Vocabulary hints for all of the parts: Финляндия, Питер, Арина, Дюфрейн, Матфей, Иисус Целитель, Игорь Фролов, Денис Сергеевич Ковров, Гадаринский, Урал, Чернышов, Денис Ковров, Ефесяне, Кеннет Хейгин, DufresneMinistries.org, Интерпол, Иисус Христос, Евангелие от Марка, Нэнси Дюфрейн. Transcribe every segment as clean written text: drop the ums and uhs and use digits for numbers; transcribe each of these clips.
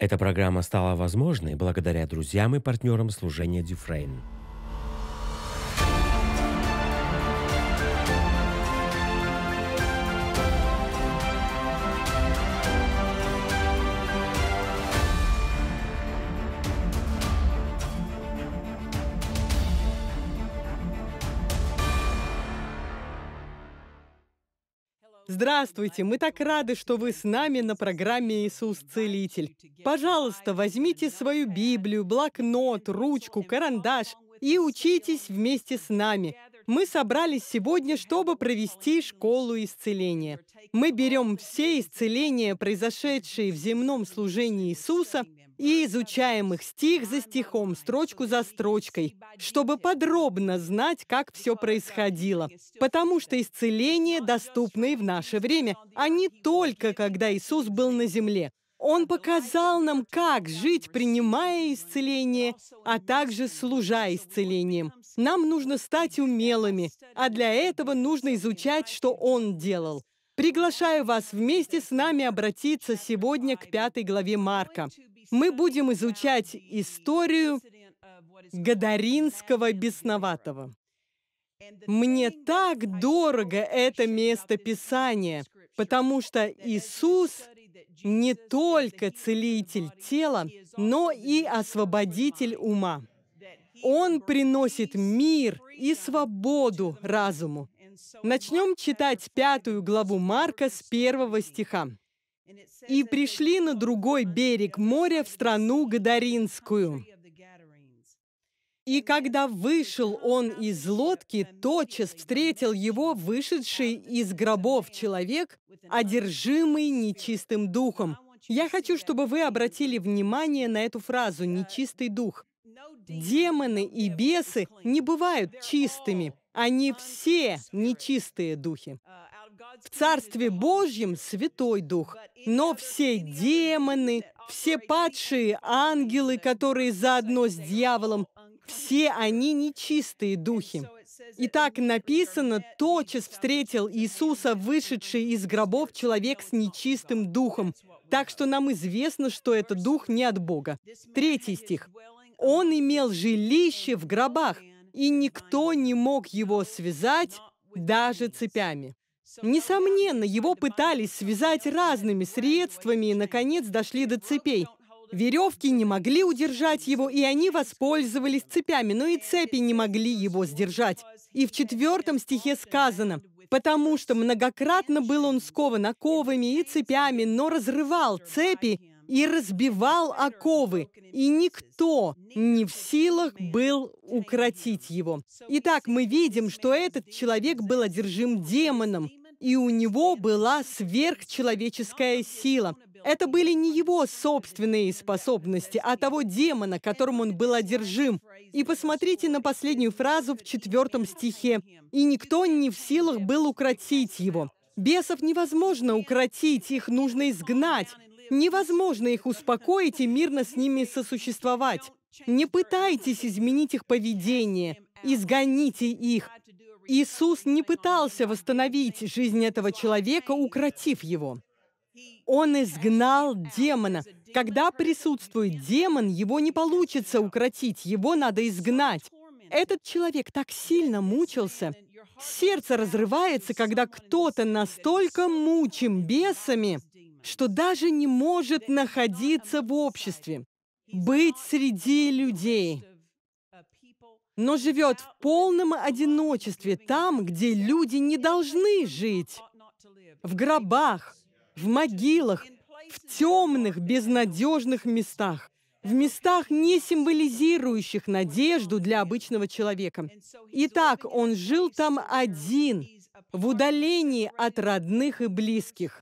Эта программа стала возможной благодаря друзьям и партнерам служения Дюфрейн. Здравствуйте! Мы так рады, что вы с нами на программе «Иисус Целитель». Пожалуйста, возьмите свою Библию, блокнот, ручку, карандаш и учитесь вместе с нами. Мы собрались сегодня, чтобы провести школу исцеления. Мы берем все исцеления, произошедшие в земном служении Иисуса, и изучаем их стих за стихом, строчку за строчкой, чтобы подробно знать, как все происходило. Потому что исцеление доступно и в наше время, а не только когда Иисус был на земле. Он показал нам, как жить, принимая исцеление, а также служа исцелением. Нам нужно стать умелыми, а для этого нужно изучать, что Он делал. Приглашаю вас вместе с нами обратиться сегодня к 5 главе Марка. Мы будем изучать историю Гадаринского бесноватого. Мне так дорого это место Писания, потому что Иисус не только целитель тела, но и освободитель ума. Он приносит мир и свободу разуму. Начнем читать 5 главу Марка с 1 стиха. «И пришли на другой берег моря в страну Гадаринскую. И когда вышел он из лодки, тотчас встретил его вышедший из гробов человек, одержимый нечистым духом». Я хочу, чтобы вы обратили внимание на эту фразу «нечистый дух». Демоны и бесы не бывают чистыми. Они все нечистые духи. В Царстве Божьем Святой Дух, но все демоны, все падшие ангелы, которые заодно с дьяволом, все они нечистые духи. Итак, написано, тотчас встретил Иисуса, вышедший из гробов, человек с нечистым духом. Так что нам известно, что этот дух не от Бога. 3 стих. Он имел жилище в гробах, и никто не мог его связать даже цепями. Несомненно, его пытались связать разными средствами и, наконец, дошли до цепей. Веревки не могли удержать его, и они воспользовались цепями, но и цепи не могли его сдержать. И в 4 стихе сказано, «Потому что многократно был он скован оковами и цепями, но разрывал цепи и разбивал оковы, и никто не в силах был укротить его». Итак, мы видим, что этот человек был одержим демоном, и у него была сверхчеловеческая сила. Это были не его собственные способности, а того демона, которым он был одержим. И посмотрите на последнюю фразу в 4 стихе. «И никто не в силах был укротить его». Бесов невозможно укротить, их нужно изгнать. Невозможно их успокоить и мирно с ними сосуществовать. Не пытайтесь изменить их поведение, изгоните их. Иисус не пытался восстановить жизнь этого человека, укротив его. Он изгнал демона. Когда присутствует демон, его не получится укротить, его надо изгнать. Этот человек так сильно мучился. Сердце разрывается, когда кто-то настолько мучим бесами, что даже не может находиться в обществе, быть среди людей, но живет в полном одиночестве там, где люди не должны жить, в гробах, в могилах, в темных, безнадежных местах, в местах, не символизирующих надежду для обычного человека. Итак, он жил там один, в удалении от родных и близких.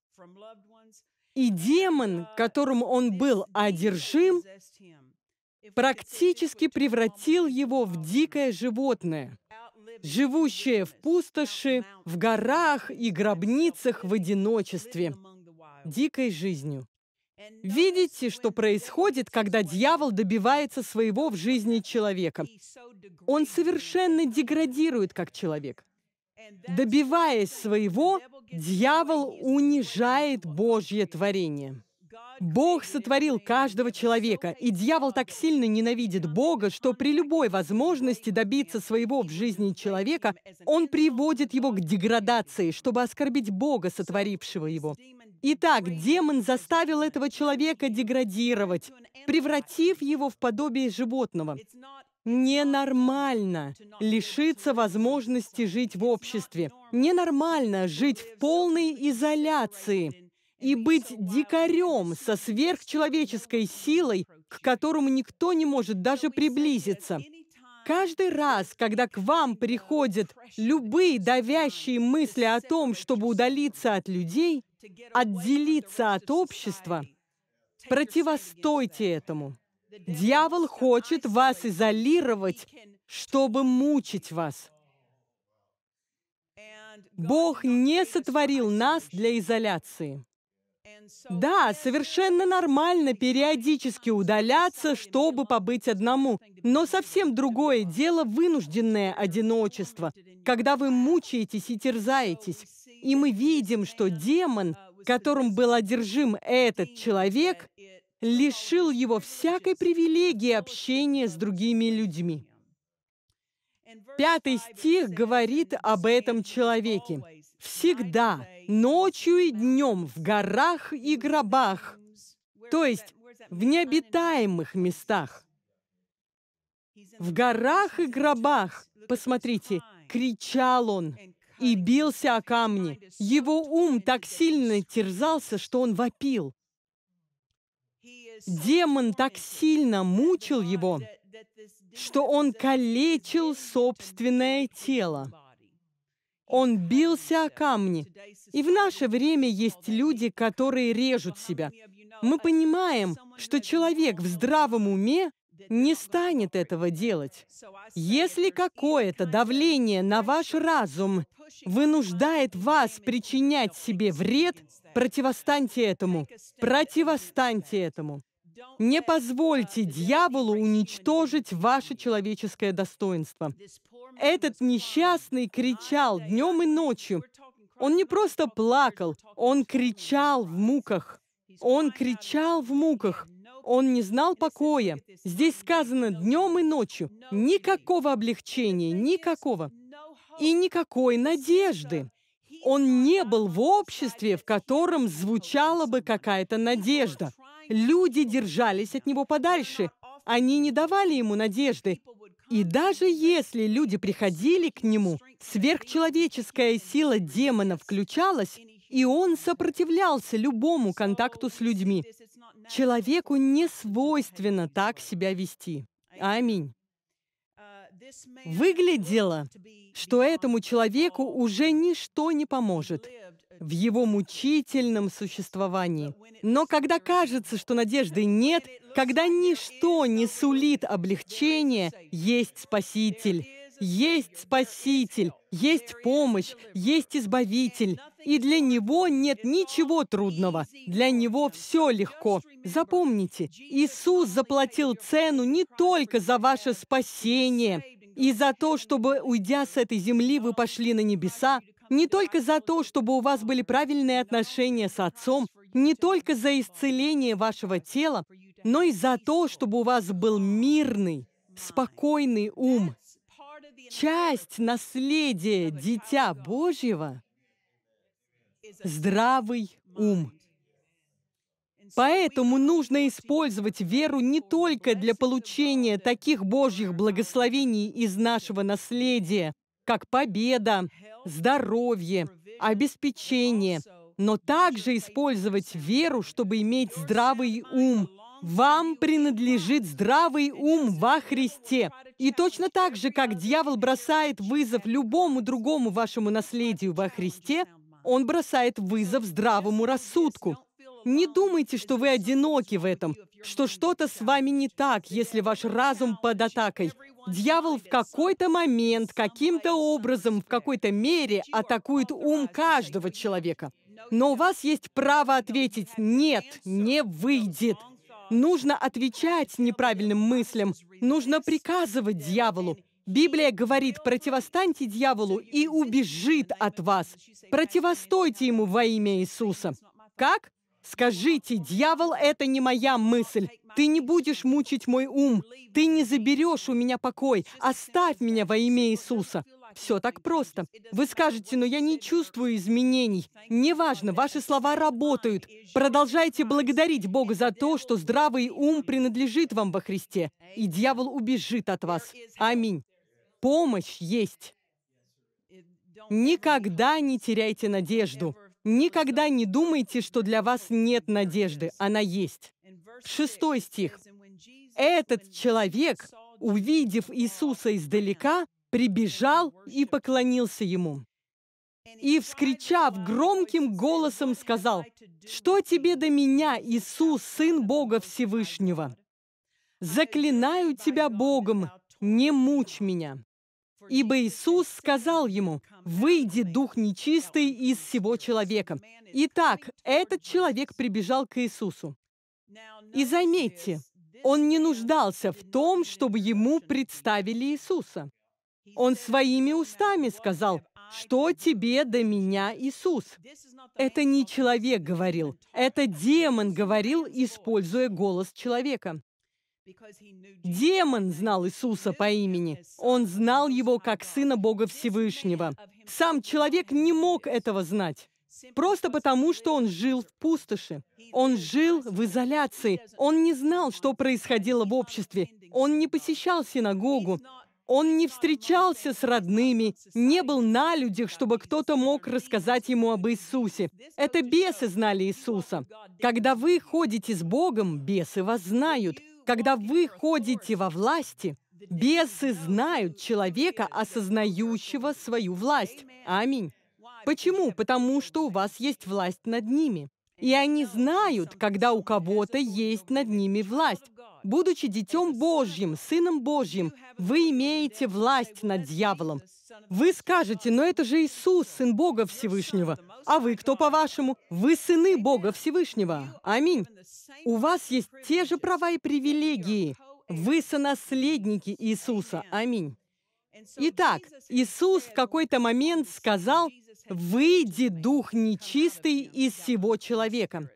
И демон, которым он был одержим, практически превратил его в дикое животное, живущее в пустоши, в горах и гробницах в одиночестве, дикой жизнью. Видите, что происходит, когда дьявол добивается своего в жизни человека? Он совершенно деградирует как человек. Добиваясь своего, дьявол унижает Божье творение. Бог сотворил каждого человека, и дьявол так сильно ненавидит Бога, что при любой возможности добиться своего в жизни человека, он приводит его к деградации, чтобы оскорбить Бога, сотворившего его. Итак, демон заставил этого человека деградировать, превратив его в подобие животного. Ненормально лишиться возможности жить в обществе. Ненормально жить в полной изоляции и быть дикарем со сверхчеловеческой силой, к которому никто не может даже приблизиться. Каждый раз, когда к вам приходят любые давящие мысли о том, чтобы удалиться от людей, отделиться от общества, противостойте этому. Дьявол хочет вас изолировать, чтобы мучить вас. Бог не сотворил нас для изоляции. Да, совершенно нормально периодически удаляться, чтобы побыть одному, но совсем другое дело вынужденное одиночество, когда вы мучаетесь и терзаетесь. И мы видим, что демон, которым был одержим этот человек, лишил его всякой привилегии общения с другими людьми. 5 стих говорит об этом человеке. «Всегда, ночью и днем, в горах и гробах», то есть в необитаемых местах. В горах и гробах, посмотрите, кричал он и бился о камни. Его ум так сильно терзался, что он вопил. Демон так сильно мучил его, что он калечил собственное тело. Он бился о камни. И в наше время есть люди, которые режут себя. Мы понимаем, что человек в здравом уме не станет этого делать. Если какое-то давление на ваш разум вынуждает вас причинять себе вред, противостаньте этому. Противостаньте этому. Не позвольте дьяволу уничтожить ваше человеческое достоинство. Этот несчастный кричал днем и ночью. Он не просто плакал, он кричал в муках. Он кричал в муках. Он не знал покоя. Здесь сказано днем и ночью. Никакого облегчения, никакого. И никакой надежды. Он не был в обществе, в котором звучала бы какая-то надежда. Люди держались от него подальше. Они не давали ему надежды. И даже если люди приходили к нему, сверхчеловеческая сила демона включалась, и он сопротивлялся любому контакту с людьми. Человеку не свойственно так себя вести. Аминь. Выглядело, что этому человеку уже ничто не поможет в его мучительном существовании. Но когда кажется, что надежды нет, когда ничто не сулит облегчения, есть Спаситель. Есть Спаситель, есть помощь, есть Избавитель. И для Него нет ничего трудного. Для Него все легко. Запомните, Иисус заплатил цену не только за ваше спасение и за то, чтобы, уйдя с этой земли, вы пошли на небеса, не только за то, чтобы у вас были правильные отношения с Отцом, не только за исцеление вашего тела, но и за то, чтобы у вас был мирный, спокойный ум. Часть наследия Дитя Божьего – здравый ум. Поэтому нужно использовать веру не только для получения таких Божьих благословений из нашего наследия, как победа, здоровье, обеспечение, но также использовать веру, чтобы иметь здравый ум. Вам принадлежит здравый ум во Христе. И точно так же, как дьявол бросает вызов любому другому вашему наследию во Христе, он бросает вызов здравому рассудку. Не думайте, что вы одиноки в этом, что что-то с вами не так, если ваш разум под атакой. Дьявол в какой-то момент, каким-то образом, в какой-то мере атакует ум каждого человека. Но у вас есть право ответить «нет, не выйдет». Нужно отвечать неправильным мыслям. Нужно приказывать дьяволу. Библия говорит, противостаньте дьяволу, и убежит от вас. Противостойте ему во имя Иисуса. Как? Скажите, дьявол, это не моя мысль. Ты не будешь мучить мой ум. Ты не заберешь у меня покой. Оставь меня во имя Иисуса. Все так просто. Вы скажете, но я не чувствую изменений. Неважно, ваши слова работают. Продолжайте благодарить Бога за то, что здравый ум принадлежит вам во Христе, и дьявол убежит от вас. Аминь. Помощь есть. Никогда не теряйте надежду. Никогда не думайте, что для вас нет надежды. Она есть. 6 стих. «Этот человек, увидев Иисуса издалека, прибежал и поклонился ему. И, вскричав громким голосом, сказал, «Что тебе до меня, Иисус, Сын Бога Всевышнего? Заклинаю тебя Богом, не мучь меня». Ибо Иисус сказал ему, «Выйди, дух нечистый, из сего человека». Итак, этот человек прибежал к Иисусу. И заметьте, он не нуждался в том, чтобы ему представили Иисуса. Он своими устами сказал, «Что тебе до меня, Иисус?» Это не человек говорил, это демон говорил, используя голос человека. Демон знал Иисуса по имени. Он знал его как Сына Бога Всевышнего. Сам человек не мог этого знать. Просто потому, что он жил в пустоши. Он жил в изоляции. Он не знал, что происходило в обществе. Он не посещал синагогу. Он не встречался с родными, не был на людях, чтобы кто-то мог рассказать ему об Иисусе. Это бесы знали Иисуса. Когда вы ходите с Богом, бесы вас знают. Когда вы ходите во власти, бесы знают человека, осознающего свою власть. Аминь. Почему? Потому что у вас есть власть над ними. И они знают, когда у кого-то есть над ними власть. Будучи детем Божьим, Сыном Божьим, вы имеете власть над дьяволом. Вы скажете, но это же Иисус, Сын Бога Всевышнего. А вы кто, по-вашему? Вы сыны Бога Всевышнего. Аминь. У вас есть те же права и привилегии. Вы сонаследники Иисуса. Аминь. Итак, Иисус в какой-то момент сказал, «Выйди, дух нечистый, из сего человека».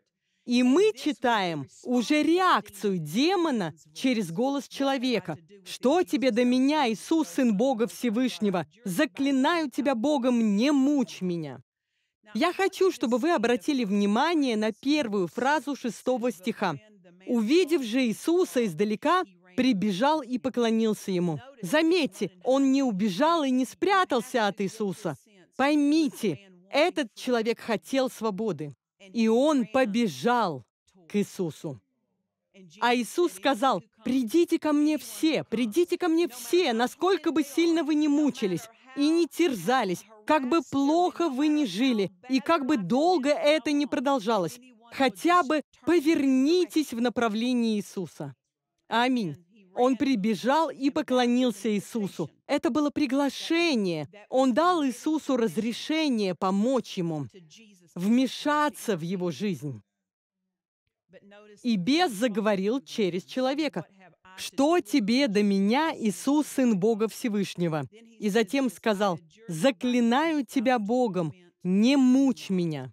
И мы читаем уже реакцию демона через голос человека. «Что тебе до меня, Иисус, Сын Бога Всевышнего? Заклинаю тебя Богом, не мучь меня». Я хочу, чтобы вы обратили внимание на первую фразу 6 стиха. «Увидев же Иисуса издалека, прибежал и поклонился ему». Заметьте, он не убежал и не спрятался от Иисуса. Поймите, этот человек хотел свободы. И он побежал к Иисусу. А Иисус сказал, придите ко мне все, насколько бы сильно вы не мучились и не терзались, как бы плохо вы ни жили, и как бы долго это ни продолжалось, хотя бы повернитесь в направлении Иисуса. Аминь. Он прибежал и поклонился Иисусу. Это было приглашение. Он дал Иисусу разрешение помочь ему, вмешаться в его жизнь. И бес заговорил через человека. «Что тебе до меня, Иисус, Сын Бога Всевышнего?» И затем сказал, «Заклинаю тебя Богом, не мучь меня».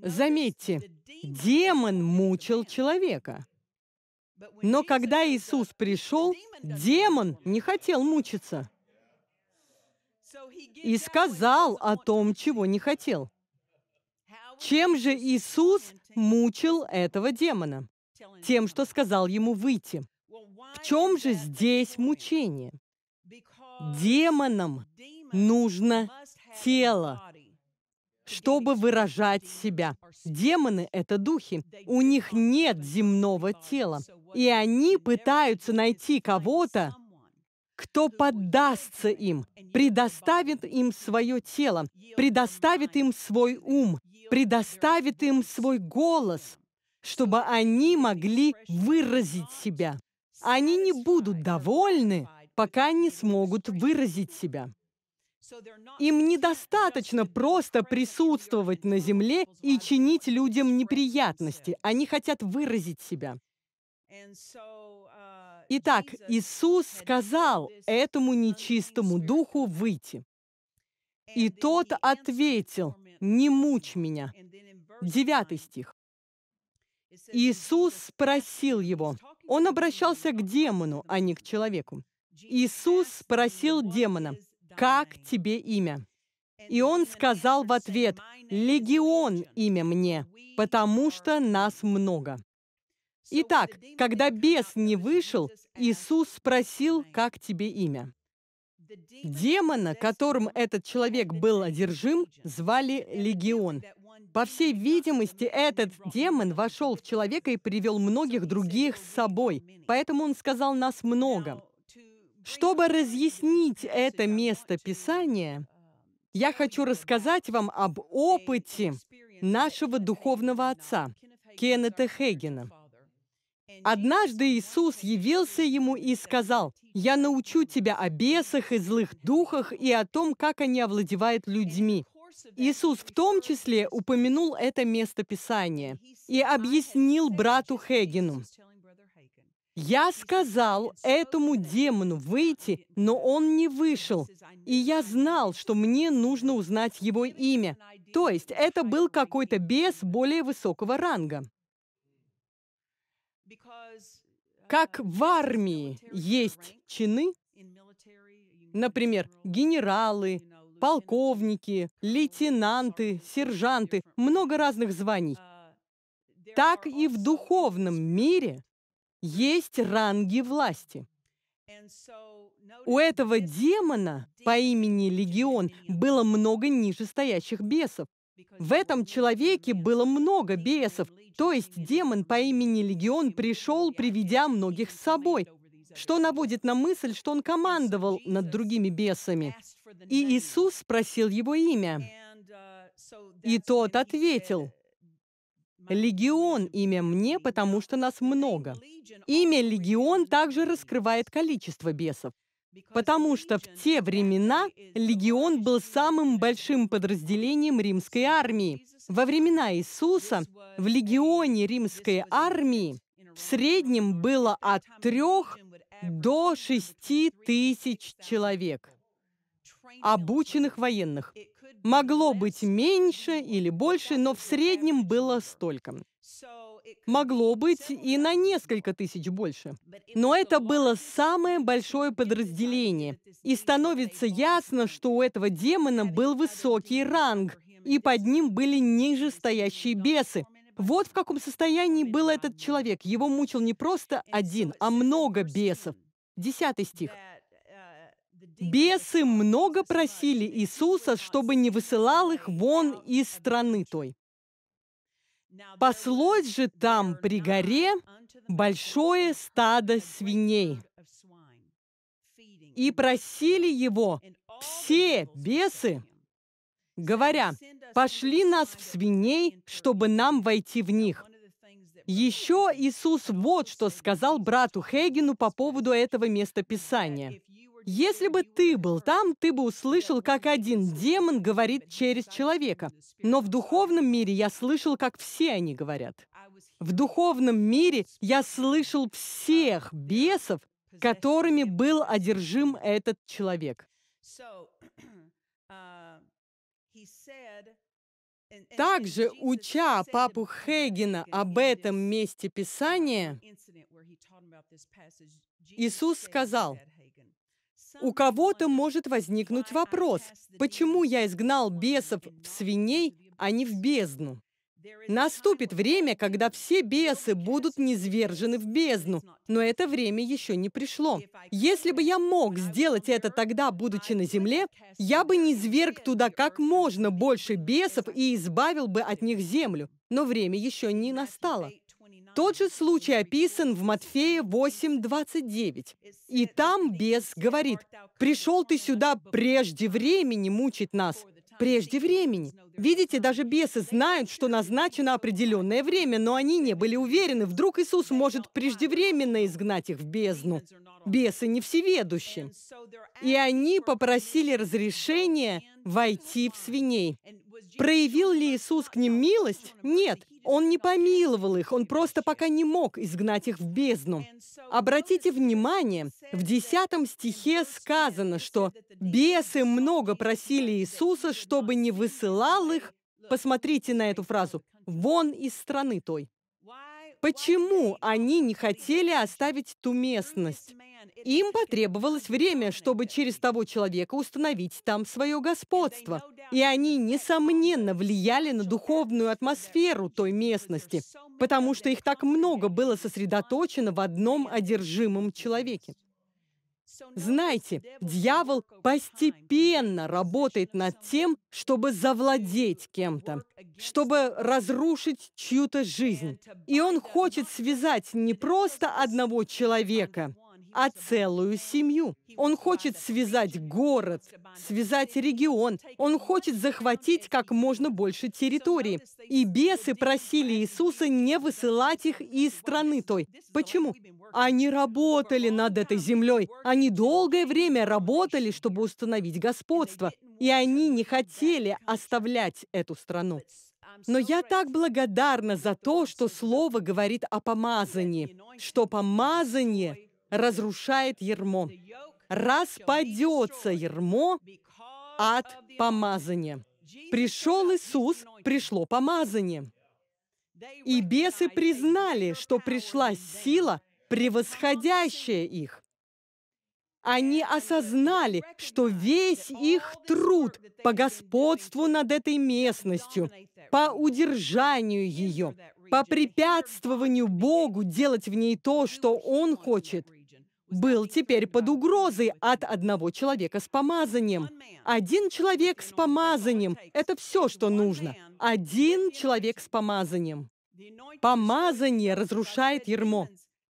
Заметьте, демон мучил человека. Но когда Иисус пришел, демон не хотел мучиться и сказал о том, чего не хотел. Чем же Иисус мучил этого демона? Тем, что сказал ему выйти. В чем же здесь мучение? Демонам нужно тело, чтобы выражать себя. Демоны — это духи. У них нет земного тела. И они пытаются найти кого-то, кто поддастся им, предоставит им свое тело, предоставит им свой ум, предоставит им свой голос, чтобы они могли выразить себя. Они не будут довольны, пока не смогут выразить себя. Им недостаточно просто присутствовать на земле и чинить людям неприятности. Они хотят выразить себя. Итак, Иисус сказал этому нечистому духу выйти. И тот ответил, «Не мучь меня». 9 стих. Иисус спросил его. Он обращался к демону, а не к человеку. Иисус спросил демона, «Как тебе имя?» И он сказал в ответ, «Легион имя мне, потому что нас много». Итак, когда бес не вышел, Иисус спросил, «Как тебе имя?» Демона, которым этот человек был одержим, звали Легион. По всей видимости, этот демон вошел в человека и привел многих других с собой, поэтому он сказал «нас много». Чтобы разъяснить это место Писания, я хочу рассказать вам об опыте нашего духовного отца, Кеннета Хейгина. Однажды Иисус явился ему и сказал, «Я научу тебя о бесах и злых духах и о том, как они овладевают людьми». Иисус в том числе упомянул это место Писания и объяснил брату Хейгину. «Я сказал этому демону выйти, но он не вышел, и я знал, что мне нужно узнать его имя». То есть это был какой-то бес более высокого ранга. Как в армии есть чины, например, генералы, полковники, лейтенанты, сержанты, много разных званий, так и в духовном мире есть ранги власти. У этого демона по имени Легион было много нижестоящих бесов. В этом человеке было много бесов, то есть демон по имени Легион пришел, приведя многих с собой, что наводит на мысль, что он командовал над другими бесами. И Иисус спросил его имя, и тот ответил, «Легион имя мне, потому что нас много». Имя Легион также раскрывает количество бесов, потому что в те времена Легион был самым большим подразделением римской армии. Во времена Иисуса в Легионе римской армии в среднем было от 3 до 6 тысяч человек, обученных военных. Могло быть меньше или больше, но в среднем было столько. Могло быть и на несколько тысяч больше. Но это было самое большое подразделение. И становится ясно, что у этого демона был высокий ранг, и под ним были нижестоящие бесы. Вот в каком состоянии был этот человек. Его мучил не просто один, а много бесов. 10 стих. «Бесы много просили Иисуса, чтобы не высылал их вон из страны той. Паслось же там при горе большое стадо свиней. И просили его все бесы, говоря, «Пошли нас в свиней, чтобы нам войти в них». Еще Иисус вот что сказал брату Хейгину по поводу этого места Писания. Если бы ты был там, ты бы услышал, как один демон говорит через человека. Но в духовном мире я слышал, как все они говорят. В духовном мире я слышал всех бесов, которыми был одержим этот человек. Также, уча папу Хейгина об этом месте Писания, Иисус сказал, «У кого-то может возникнуть вопрос, почему я изгнал бесов в свиней, а не в бездну? Наступит время, когда все бесы будут низвержены в бездну, но это время еще не пришло. Если бы я мог сделать это тогда, будучи на земле, я бы низверг туда как можно больше бесов и избавил бы от них землю, но время еще не настало». Тот же случай описан в Матфея 8:29. И там бес говорит, «Пришел ты сюда прежде времени мучить нас». Прежде времени. Видите, даже бесы знают, что назначено определенное время, но они не были уверены, вдруг Иисус может преждевременно изгнать их в бездну. Бесы не всеведущи. И они попросили разрешения войти в свиней. Проявил ли Иисус к ним милость? Нет. Он не помиловал их, он просто пока не мог изгнать их в бездну. Обратите внимание, в 10 стихе сказано, что «бесы много просили Иисуса, чтобы не высылал их, Посмотрите на эту фразу. «Вон из страны той». Почему они не хотели оставить ту местность? Им потребовалось время, чтобы через того человека установить там свое господство. И они, несомненно, влияли на духовную атмосферу той местности, потому что их так много было сосредоточено в одном одержимом человеке. Знаете, дьявол постепенно работает над тем, чтобы завладеть кем-то, чтобы разрушить чью-то жизнь. И он хочет связать не просто одного человека, а целую семью. Он хочет связать город, связать регион. Он хочет захватить как можно больше территории. И бесы просили Иисуса не высылать их из страны той. Почему? Они работали над этой землей. Они долгое время работали, чтобы установить господство. И они не хотели оставлять эту страну. Но я так благодарна за то, что Слово говорит о помазании, что помазание разрушает ярмо. Распадется ярмо от помазания. Пришел Иисус, пришло помазание. И бесы признали, что пришла сила, превосходящая их. Они осознали, что весь их труд по господству над этой местностью, по удержанию ее, по препятствованию Богу делать в ней то, что Он хочет, был теперь под угрозой от одного человека с помазанием. Один человек с помазанием – это все, что нужно. Один человек с помазанием. Помазание разрушает ярмо.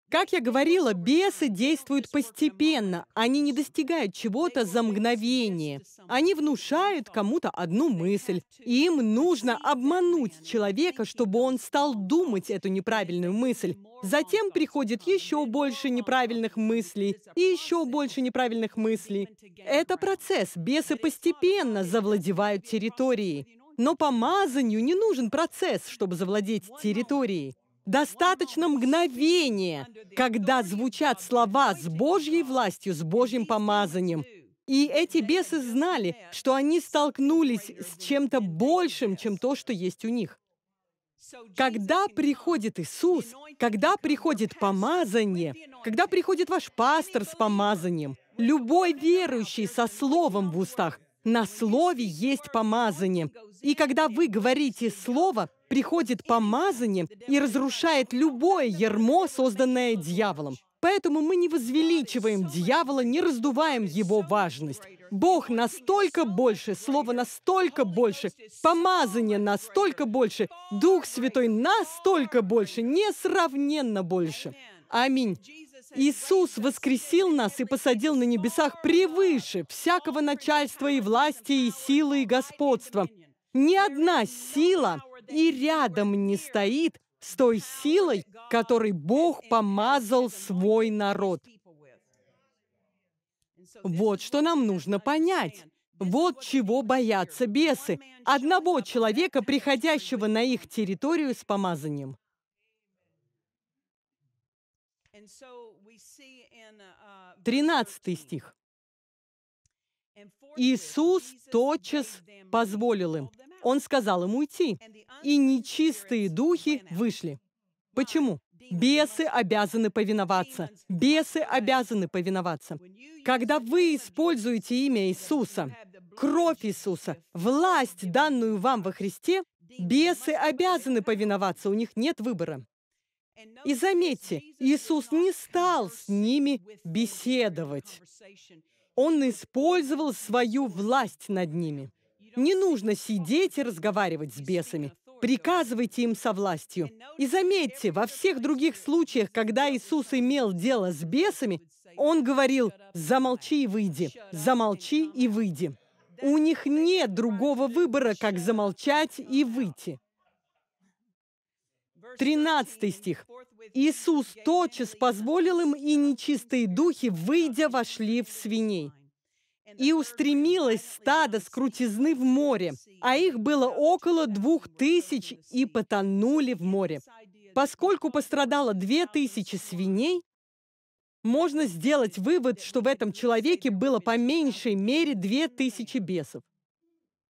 Как я говорила, бесы действуют постепенно. Они не достигают чего-то за мгновение. Они внушают кому-то одну мысль. И им нужно обмануть человека, чтобы он стал думать эту неправильную мысль. Затем приходит еще больше неправильных мыслей и еще больше неправильных мыслей. Это процесс. Бесы постепенно завладевают территорией. Но помазанию не нужен процесс, чтобы завладеть территорией. Достаточно мгновения, когда звучат слова с Божьей властью, с Божьим помазанием. И эти бесы знали, что они столкнулись с чем-то большим, чем то, что есть у них. Когда приходит Иисус, когда приходит помазание, когда приходит ваш пастор с помазанием, любой верующий со словом в устах, на слове есть помазание. И когда вы говорите слово, приходит помазание и разрушает любое ярмо, созданное дьяволом. Поэтому мы не возвеличиваем дьявола, не раздуваем его важность. Бог настолько больше, Слово настолько больше, помазание настолько больше, Дух Святой настолько больше, несравненно больше. Аминь. Иисус воскресил нас и посадил на небесах превыше всякого начальства и власти, и силы, и господства. Ни одна сила и рядом не стоит с той силой, которой Бог помазал свой народ. Вот что нам нужно понять. Вот чего боятся бесы. Одного человека, приходящего на их территорию с помазанием. Тринадцатый стих. Иисус тотчас позволил им. Он сказал им уйти, и нечистые духи вышли. Почему? Бесы обязаны повиноваться. Бесы обязаны повиноваться. Когда вы используете имя Иисуса, кровь Иисуса, власть, данную вам во Христе, бесы обязаны повиноваться, у них нет выбора. И заметьте, Иисус не стал с ними беседовать. Он использовал свою власть над ними. Не нужно сидеть и разговаривать с бесами. Приказывайте им со властью. И заметьте, во всех других случаях, когда Иисус имел дело с бесами, Он говорил: «Замолчи и выйди! Замолчи и выйди!» У них нет другого выбора, как замолчать и выйти. 13 стих. Иисус тотчас позволил им, и нечистые духи, выйдя, вошли в свиней. И устремилось стадо с крутизны в море, а их было около 2000, и потонули в море. Поскольку пострадало 2000 свиней, можно сделать вывод, что в этом человеке было по меньшей мере 2000 бесов.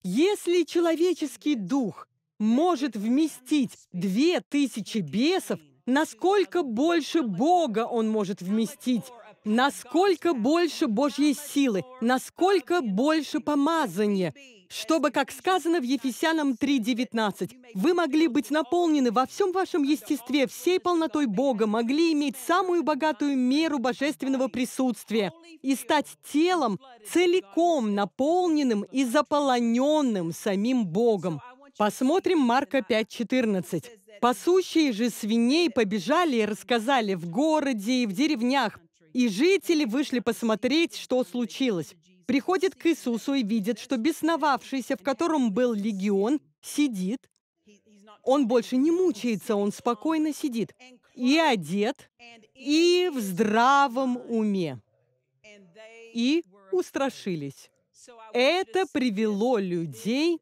Если человеческий дух может вместить 2000 бесов, насколько больше Бога Он может вместить, насколько больше Божьей силы, насколько больше помазания, чтобы, как сказано в Ефесянам 3:19, вы могли быть наполнены во всем вашем естестве, всей полнотой Бога, могли иметь самую богатую меру божественного присутствия и стать телом, целиком наполненным и заполоненным самим Богом. Посмотрим Марка 5:14. «Пасущие же свиней побежали и рассказали в городе и в деревнях, и жители вышли посмотреть, что случилось. Приходит к Иисусу и видит, что бесновавшийся, в котором был легион, сидит. Он больше не мучается, он спокойно сидит. И одет, и в здравом уме. И устрашились. Это привело людей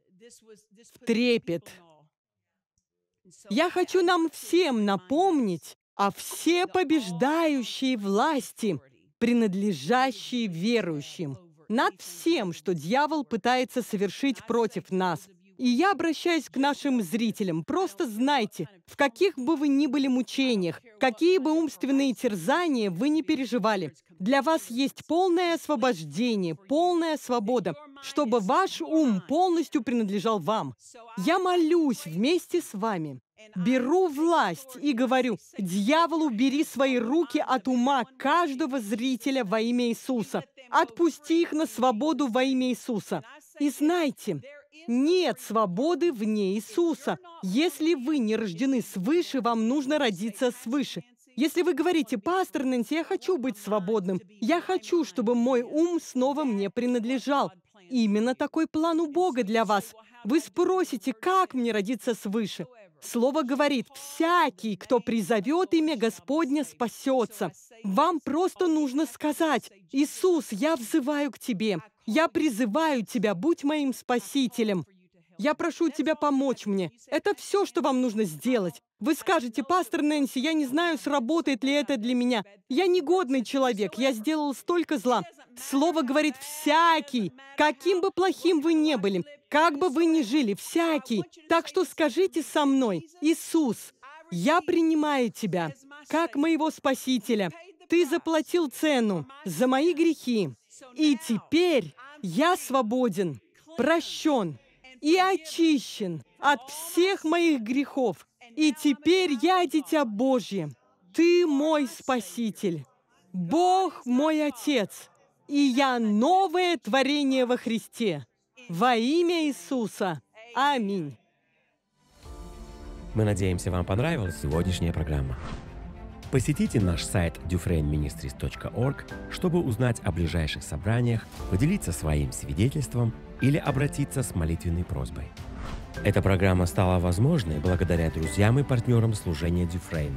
в трепет». Я хочу нам всем напомнить о всепобеждающей власти, принадлежащей верующим, над всем, что дьявол пытается совершить против нас. И я обращаюсь к нашим зрителям. Просто знайте, в каких бы вы ни были мучениях, какие бы умственные терзания вы ни переживали, для вас есть полное освобождение, полная свобода, чтобы ваш ум полностью принадлежал вам. Я молюсь вместе с вами. Беру власть и говорю: дьяволу, бери свои руки от ума каждого зрителя во имя Иисуса. Отпусти их на свободу во имя Иисуса. И знайте, нет свободы вне Иисуса. Если вы не рождены свыше, вам нужно родиться свыше. Если вы говорите: «Пастор Нэнси, я хочу быть свободным, я хочу, чтобы мой ум снова мне принадлежал», именно такой план у Бога для вас. Вы спросите: «Как мне родиться свыше?» Слово говорит: «Всякий, кто призовет имя Господня, спасется». Вам просто нужно сказать: «Иисус, я взываю к Тебе. Я призываю Тебя, будь моим спасителем. Я прошу Тебя помочь мне». Это все, что вам нужно сделать. Вы скажете: «Пастор Нэнси, я не знаю, сработает ли это для меня. Я негодный человек, я сделал столько зла». Слово говорит: «Всякий». Каким бы плохим вы ни были, как бы вы ни жили, всякий. Так что скажите со мной: «Иисус, я принимаю Тебя как моего Спасителя. Ты заплатил цену за мои грехи, и теперь я свободен, прощен и очищен от всех моих грехов. И теперь я дитя Божье. Ты мой Спаситель, Бог мой Отец, и я новое творение во Христе. Во имя Иисуса. Аминь». Мы надеемся, вам понравилась сегодняшняя программа. Посетите наш сайт DufresneMinistries.org, чтобы узнать о ближайших собраниях, поделиться своим свидетельством или обратиться с молитвенной просьбой. Эта программа стала возможной благодаря друзьям и партнерам служения Дюфрейн.